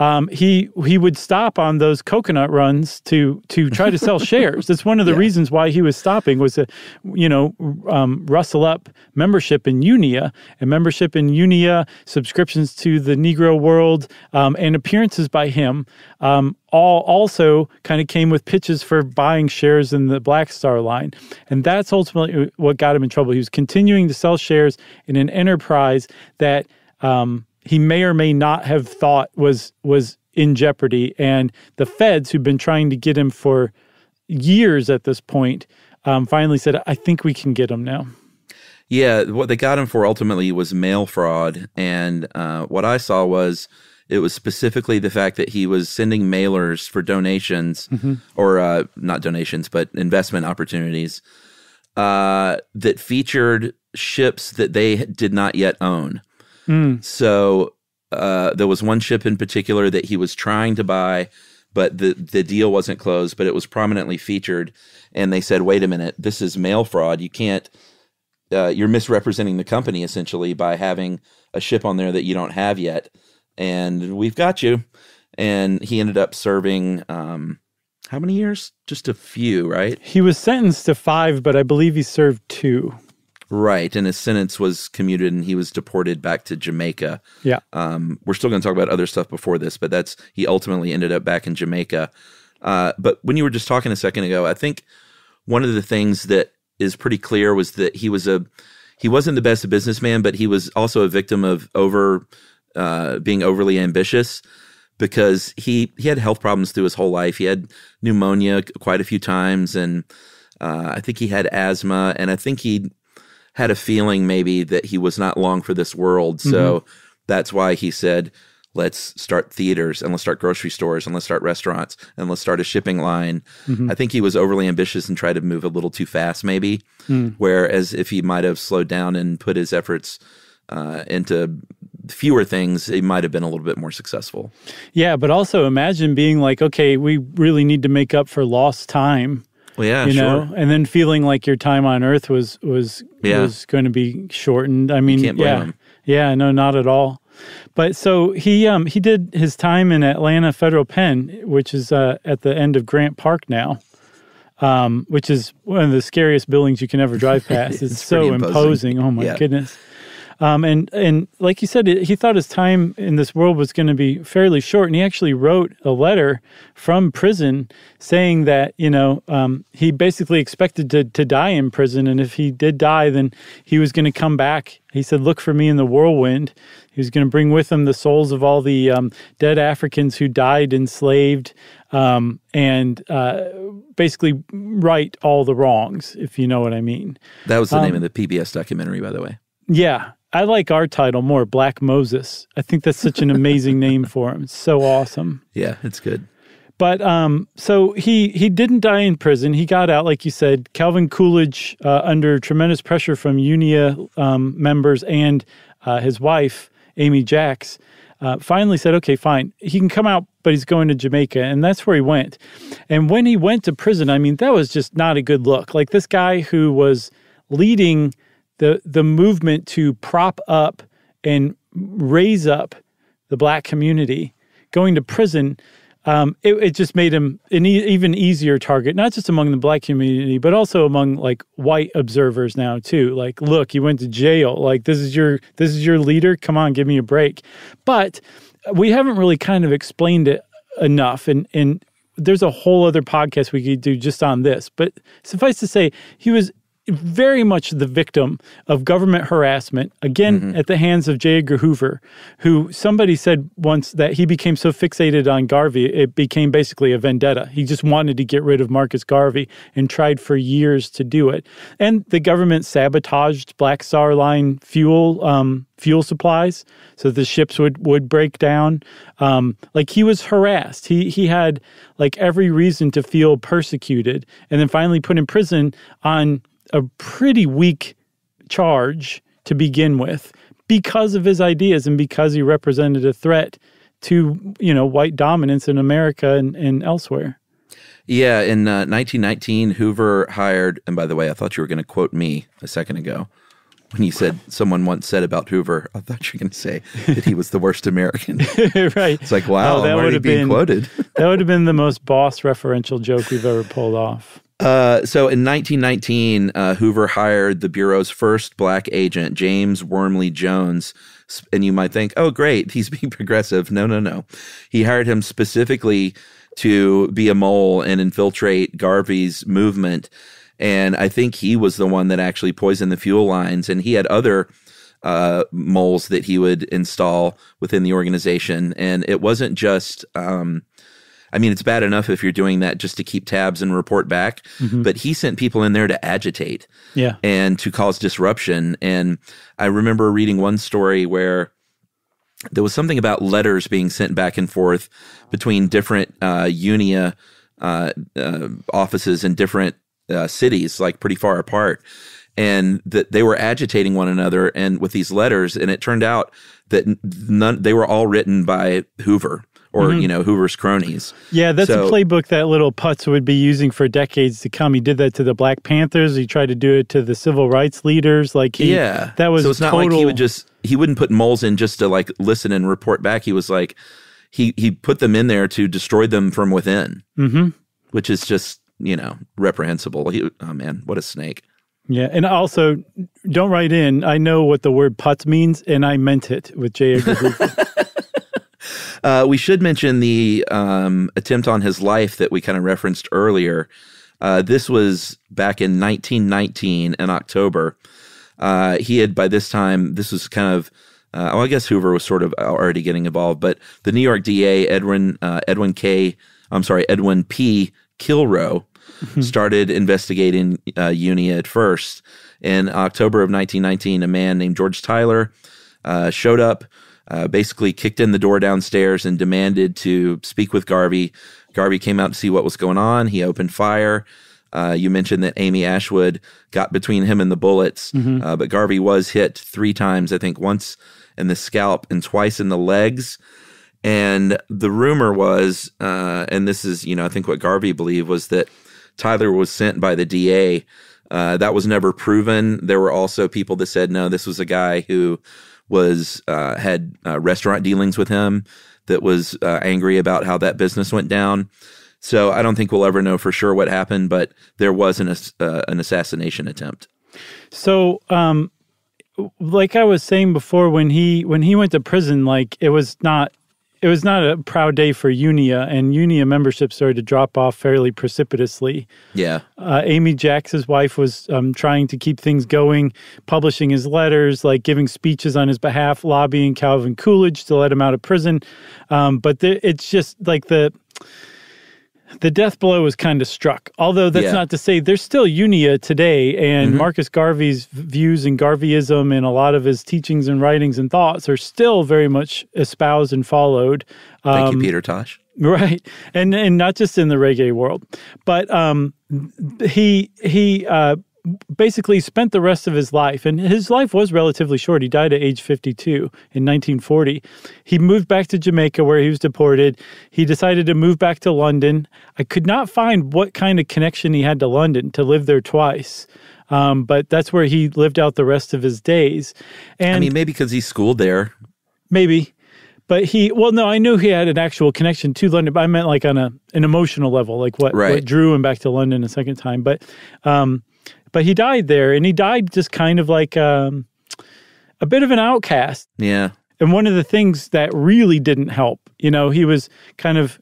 um, he he would stop on those coconut runs to to try to sell shares. That's one of the yeah. reasons why he was stopping was to, you know, um, rustle up membership in Unia and membership in Unia, subscriptions to the Negro World, um, and appearances by him. Um, all also kind of came with pitches for buying shares in the Black Star Line. And that's ultimately what got him in trouble. He was continuing to sell shares in an enterprise that um, he may or may not have thought was was in jeopardy. And the feds, who've been trying to get him for years at this point, um, finally said, I think we can get him now. Yeah, what they got him for ultimately was mail fraud. And uh, what I saw was it was specifically the fact that he was sending mailers for donations mm-hmm. or uh, not donations, but investment opportunities uh, that featured ships that they did not yet own. Mm. So uh, there was one ship in particular that he was trying to buy, but the, the deal wasn't closed, but it was prominently featured. And they said, wait a minute, this is mail fraud. You can't uh, – you're misrepresenting the company essentially by having a ship on there that you don't have yet. And we've got you. And he ended up serving um, how many years? Just a few, right? He was sentenced to five, but I believe he served two. Right, and his sentence was commuted, and he was deported back to Jamaica. Yeah. Um, we're still going to talk about other stuff before this, but that's he ultimately ended up back in Jamaica. Uh, but when you were just talking a second ago, I think one of the things that is pretty clear was that he was a he wasn't the best businessman, but he was also a victim of over uh, being overly ambitious, because he he had health problems through his whole life. He had pneumonia quite a few times, and uh, I think he had asthma, and I think he had a feeling maybe that he was not long for this world. So mm-hmm. that's why he said, let's start theaters, and let's start grocery stores, and let's start restaurants, and let's start a shipping line. Mm-hmm. I think he was overly ambitious and tried to move a little too fast maybe, mm. whereas if he might have slowed down and put his efforts uh, into fewer things, he might have been a little bit more successful. Yeah, but also imagine being like, okay, we really need to make up for lost time. Well, yeah, you know, sure. And then feeling like your time on Earth was was yeah. was going to be shortened. I mean, yeah, him. yeah, no, not at all. But so he um he did his time in Atlanta Federal Pen, which is uh, at the end of Grant Park now, um, which is one of the scariest buildings you can ever drive past. It's, it's so imposing. imposing. Oh my yeah. goodness. Um, and and like you said, he thought his time in this world was going to be fairly short, and he actually wrote a letter from prison saying that, you know, um, he basically expected to, to die in prison, and if he did die, then he was going to come back. He said, look for me in the whirlwind. He was going to bring with him the souls of all the um, dead Africans who died enslaved, um, and uh, basically right all the wrongs, if you know what I mean. That was the um, name of the P B S documentary, by the way. Yeah. I like our title more, Black Moses. I think that's such an amazing name for him. It's so awesome. Yeah, it's good. But um, so he, he didn't die in prison. He got out, like you said. Calvin Coolidge, uh, under tremendous pressure from UNIA um, members and uh, his wife, Amy Jacques, uh, finally said, okay, fine. He can come out, but he's going to Jamaica, and that's where he went. And when he went to prison, I mean, that was just not a good look. Like this guy who was leading The, the movement to prop up and raise up the Black community, going to prison, um, it, it just made him an e even easier target, not just among the Black community, but also among like white observers now too. Like, look, you went to jail. Like, this is your this is your leader. Come on, give me a break. But we haven't really kind of explained it enough, and and there's a whole other podcast we could do just on this. But suffice to say, he was very much the victim of government harassment, again, mm-hmm. at the hands of J. Edgar Hoover, who somebody said once that he became so fixated on Garvey, it became basically a vendetta. He just wanted to get rid of Marcus Garvey and tried for years to do it. And the government sabotaged Black Star Line fuel um, fuel supplies so the ships would, would break down. Um, like, he was harassed. He, he had, like, every reason to feel persecuted, and then finally put in prison on a pretty weak charge to begin with because of his ideas and because he represented a threat to, you know, white dominance in America and, and elsewhere. Yeah, in uh, nineteen nineteen, Hoover hired, and by the way, I thought you were going to quote me a second ago when you said someone once said about Hoover, I thought you were going to say that he was the worst American. Right. It's like, wow, oh, that would have been quoted. That would have been the most boss referential joke we've ever pulled off. Uh, so in nineteen nineteen, uh, Hoover hired the Bureau's first Black agent, James Wormley Jones. And you might think, oh, great, he's being progressive. No, no, no. He hired him specifically to be a mole and infiltrate Garvey's movement. And I think he was the one that actually poisoned the fuel lines. And he had other uh, moles that he would install within the organization. And it wasn't just um, – I mean, it's bad enough if you're doing that just to keep tabs and report back, mm-hmm. but he sent people in there to agitate yeah. and to cause disruption. And I remember reading one story where there was something about letters being sent back and forth between different uh, UNIA uh, uh, offices in different uh, cities, like pretty far apart, and that they were agitating one another and with these letters, and it turned out that none, they were all written by Hoover. Or, mm-hmm. you know, Hoover's cronies. Yeah, that's so, a playbook that little putz would be using for decades to come. He did that to the Black Panthers. He tried to do it to the civil rights leaders. Like, he, yeah, that was so it's total, not like he would just he wouldn't put moles in just to like listen and report back. He was like he he put them in there to destroy them from within. Mm-hmm. which is just, you know, reprehensible. He, oh, man, what a snake. Yeah, and also, don't write in. I know what the word putz means, and I meant it with J. Edgar Hoover. Uh, we should mention the um, attempt on his life that we kind of referenced earlier. Uh, this was back in nineteen nineteen in October. Uh, he had, by this time, this was kind of, uh, well, I guess Hoover was sort of already getting involved, but the New York D A, Edwin uh, Edwin K., I'm sorry, Edwin P. Kilrow, mm-hmm. started investigating uh, U N I at first. In October of nineteen nineteen, a man named George Tyler uh, showed up. Uh, basically kicked in the door downstairs and demanded to speak with Garvey. Garvey came out to see what was going on. He opened fire. Uh, you mentioned that Amy Ashwood got between him and the bullets, mm-hmm. uh, but Garvey was hit three times, I think once in the scalp and twice in the legs. And the rumor was, uh, and this is, you know, I think what Garvey believed was that Tyler was sent by the D A. Uh, that was never proven. There were also people that said, no, this was a guy who was uh, had uh, restaurant dealings with him that was uh, angry about how that business went down. So I don't think we'll ever know for sure what happened, but there was an uh, an assassination attempt. So, um, like I was saying before, when he when he went to prison, like it was not it was not a proud day for U N I A, and U N I A membership started to drop off fairly precipitously. Yeah, uh, Amy Jacques, his wife, was um, trying to keep things going, publishing his letters, like giving speeches on his behalf, lobbying Calvin Coolidge to let him out of prison. Um, but the, it's just like the. The death blow was kind of struck, although that's yeah. not to say there's still U N I A today, and mm-hmm. Marcus Garvey's views and Garveyism and a lot of his teachings and writings and thoughts are still very much espoused and followed. Um, Thank you, Peter Tosh. Right, and and not just in the reggae world, but um, he he uh, basically spent the rest of his life, and his life was relatively short. He died at age fifty-two in nineteen forty. He moved back to Jamaica where he was deported. He decided to move back to London. I could not find what kind of connection he had to London to live there twice, um, but that's where he lived out the rest of his days. And I mean, maybe because he schooled there. Maybe. But he, well, no, I knew he had an actual connection to London, but I meant like on a, an emotional level, like what, right. what drew him back to London a second time. But, um, But he died there, and he died just kind of like um, a bit of an outcast. Yeah. And one of the things that really didn't help, you know, he was kind of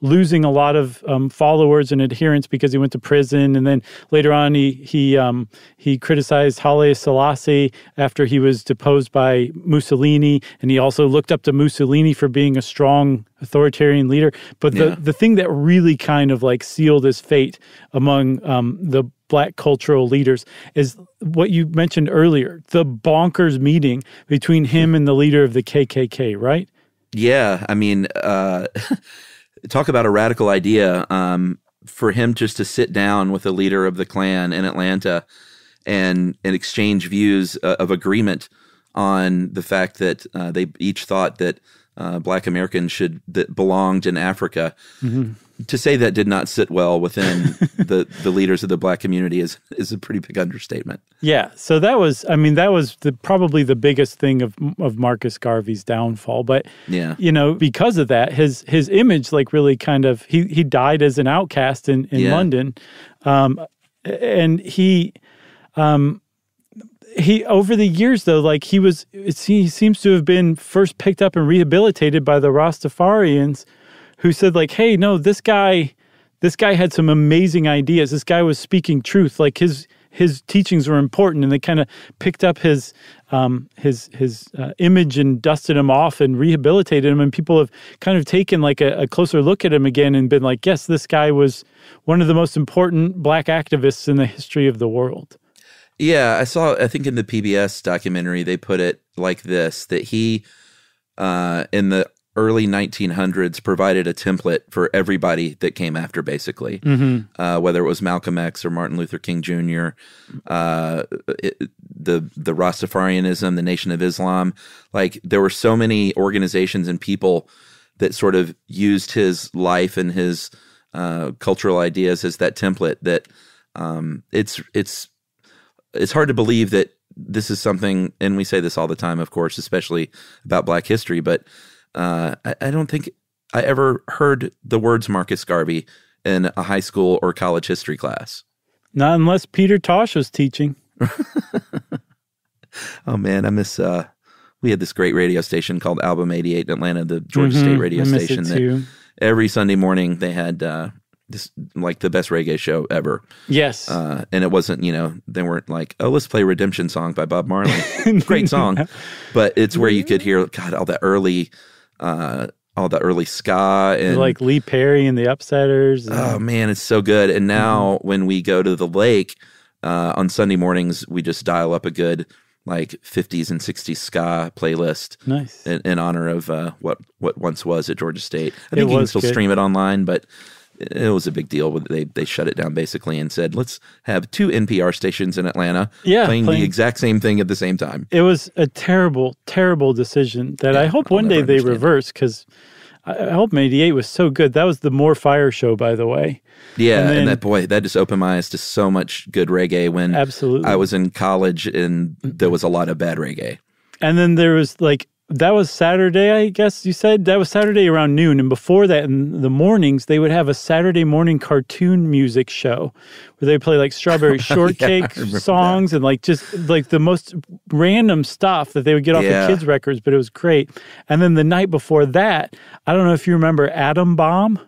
losing a lot of um, followers and adherents because he went to prison, and then later on he he um, he criticized Haile Selassie after he was deposed by Mussolini, and he also looked up to Mussolini for being a strong authoritarian leader. But the, yeah. the thing that really kind of like sealed his fate among um, the Black cultural leaders is what you mentioned earlier, the bonkers meeting between him and the leader of the K K K, right? Yeah, I mean, uh, talk about a radical idea um, for him just to sit down with the leader of the Klan in Atlanta and, and exchange views uh, of agreement on the fact that uh, they each thought that uh, Black Americans should that belonged in Africa. Mm-hmm. To say that did not sit well within the, the leaders of the Black community is is a pretty big understatement. Yeah, so that was, I mean, that was the, probably the biggest thing of of Marcus Garvey's downfall. But, yeah. you know, because of that, his his image, like, really kind of, he, he died as an outcast in, in yeah. London. Um, and he, um, he, over the years, though, like, he was, it's, he seems to have been first picked up and rehabilitated by the Rastafarians, who said, like, hey, no, this guy, this guy had some amazing ideas. This guy was speaking truth. Like, his his teachings were important, and they kind of picked up his um, his his uh, image and dusted him off and rehabilitated him. And people have kind of taken like a, a closer look at him again and been like, yes, this guy was one of the most important Black activists in the history of the world. Yeah, I saw. I think in the P B S documentary they put it like this: that he uh, in the early nineteen hundreds provided a template for everybody that came after, basically, mm-hmm. uh, whether it was Malcolm X or Martin Luther King Junior, uh, it, the the Rastafarianism, the Nation of Islam. Like, there were so many organizations and people that sort of used his life and his uh, cultural ideas as that template that um, it's it's it's hard to believe that this is something, and we say this all the time, of course, especially about Black history, but Uh, I, I don't think I ever heard the words Marcus Garvey in a high school or college history class. Not unless Peter Tosh was teaching. Oh, man, I miss uh, – we had this great radio station called Album eighty-eight in Atlanta, the Georgia mm-hmm. State radio I miss station. It too. That every Sunday morning they had uh, this, like the best reggae show ever. Yes. Uh, and it wasn't, you know, they weren't like, oh, let's play Redemption Song by Bob Marley. Great song. But it's where you could hear, God, all the early uh, – all the early ska and like Lee Perry and the Upsetters. And oh man, it's so good. And now mm-hmm. when we go to the lake uh, on Sunday mornings, we just dial up a good like fifties and sixties ska playlist. Nice. In, in honor of uh, what what once was at Georgia State. I think it you can still good. stream it online, but it, it was a big deal. They they shut it down basically and said, let's have two N P R stations in Atlanta yeah, playing, playing the exact same thing at the same time. It was a terrible, terrible decision that yeah, I hope I'll one day they reverse because. I hope eighty-eight was so good. That was the More Fire show, by the way. Yeah, and, then, and that boy, that just opened my eyes to so much good reggae when absolutely. I was in college and there was a lot of bad reggae. And then there was like, that was Saturday, I guess you said? That was Saturday around noon. And before that, in the mornings, they would have a Saturday morning cartoon music show where they play like Strawberry Shortcake yeah, songs that. and like just like the most random stuff that they would get off yeah. the kids' records, but it was great. And then the night before that, I don't know if you remember Adam Bomb.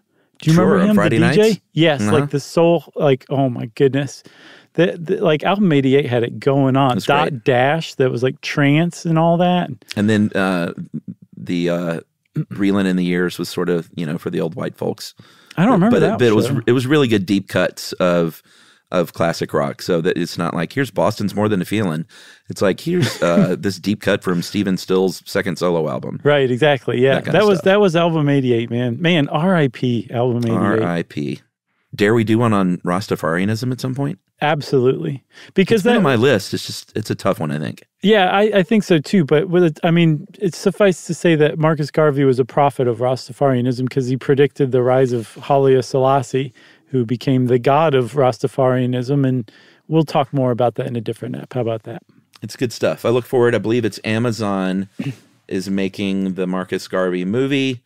Do you sure, remember him, Friday the D J? Nights? Yes, uh-huh. like the soul, like, oh my goodness. The, the, like Album eighty-eight had it going on. That's Dot great. Dash that was like trance and all that. And then uh, the uh, Reelin' in the Years was sort of, you know, for the old white folks. I don't remember but, that. But it was it was really good deep cuts of of classic rock. So that it's not like here's Boston's More Than a Feeling. It's like here's uh, this deep cut from Stephen Still's second solo album. Right. Exactly. Yeah. That, that was stuff. that was Album eighty-eight. Man. Man. R I P Album eighty-eight. R I P Dare we do one on Rastafarianism at some point? Absolutely, because that's on my list. It's just it's a tough one, I think. Yeah, I, I think so too. But with it, I mean, it's suffice to say that Marcus Garvey was a prophet of Rastafarianism because he predicted the rise of Haile Selassie, who became the god of Rastafarianism. And we'll talk more about that in a different app. How about that? It's good stuff. I look forward. I believe it's Amazon is making the Marcus Garvey movie,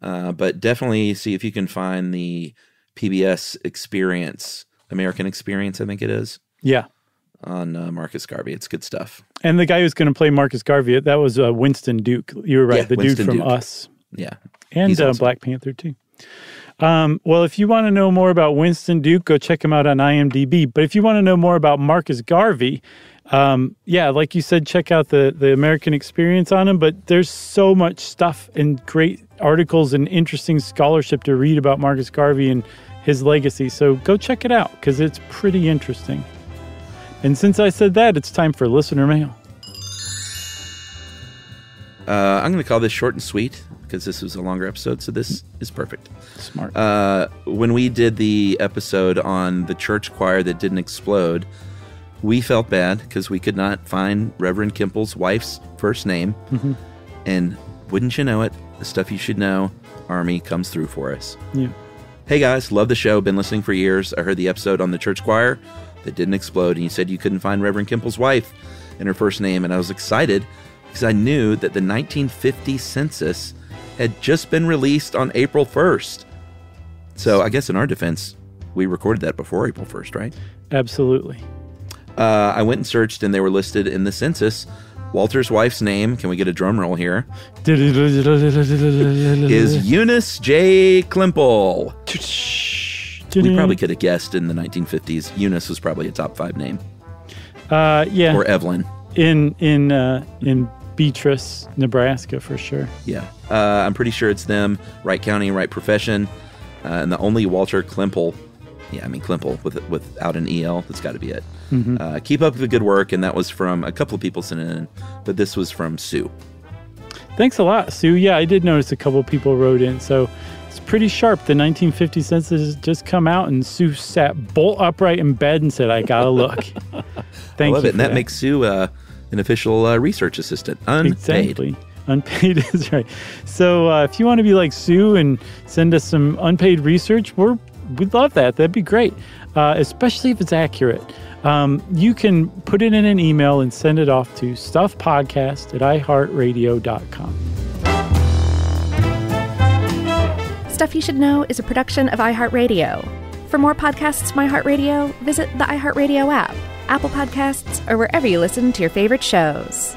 uh, but definitely see if you can find the P B S Experience. American Experience, I think it is. Yeah. On uh, Marcus Garvey. It's good stuff. And the guy who's going to play Marcus Garvey, that was uh, Winston Duke. You were right. Yeah, the Winston dude from Duke. Us. Yeah. And uh, awesome. Black Panther, too. Um, well, if you want to know more about Winston Duke, go check him out on I M D B. But if you want to know more about Marcus Garvey, um, yeah, like you said, check out the, the American Experience on him. But there's so much stuff and great articles and interesting scholarship to read about Marcus Garvey and his legacy, so go check it out because it's pretty interesting. And since I said that, it's time for listener mail. Uh, I'm going to call this short and sweet because this was a longer episode, so this is perfect. Smart. Uh, when we did the episode on the church choir that didn't explode, we felt bad because we could not find Reverend Kimple's wife's first name. Mm-hmm. And wouldn't you know it, the Stuff You Should Know Army comes through for us. Yeah. Hey guys, love the show, been listening for years. I heard the episode on the church choir that didn't explode, and you said you couldn't find Reverend Kimple's wife and her first name, and I was excited because I knew that the nineteen fifty census had just been released on April first. So I guess in our defense, we recorded that before April first, right? Absolutely. Uh, I went and searched, and they were listed in the census. Walter's wife's name, can we get a drum roll here, is Eunice J. Klimple. We probably could have guessed in the nineteen fifties. Eunice was probably a top five name. Uh, yeah. Or Evelyn. In in uh, in Beatrice, Nebraska, for sure. Yeah. Uh, I'm pretty sure it's them. Right county, right profession. Uh, and the only Walter Klimple. Yeah, I mean, Klimple with, without an E L. That's got to be it. Mm-hmm. Uh, keep up the good work. And that was from a couple of people sent in, but this was from Sue. Thanks a lot, Sue. Yeah, I did notice a couple of people wrote in. So it's pretty sharp. The nineteen fifty census just come out, and Sue sat bolt upright in bed and said, I got to look. Thank you. I love you it. And that, that makes Sue uh, an official uh, research assistant. Unpaid. Exactly. Unpaid is right. So uh, if you want to be like Sue and send us some unpaid research, we're we'd love that. That'd be great, uh, especially if it's accurate. Um, you can put it in an email and send it off to stuffpodcast at i heart radio dot com. Stuff You Should Know is a production of iHeartRadio. For more podcasts from iHeartRadio, visit the iHeartRadio app, Apple Podcasts, or wherever you listen to your favorite shows.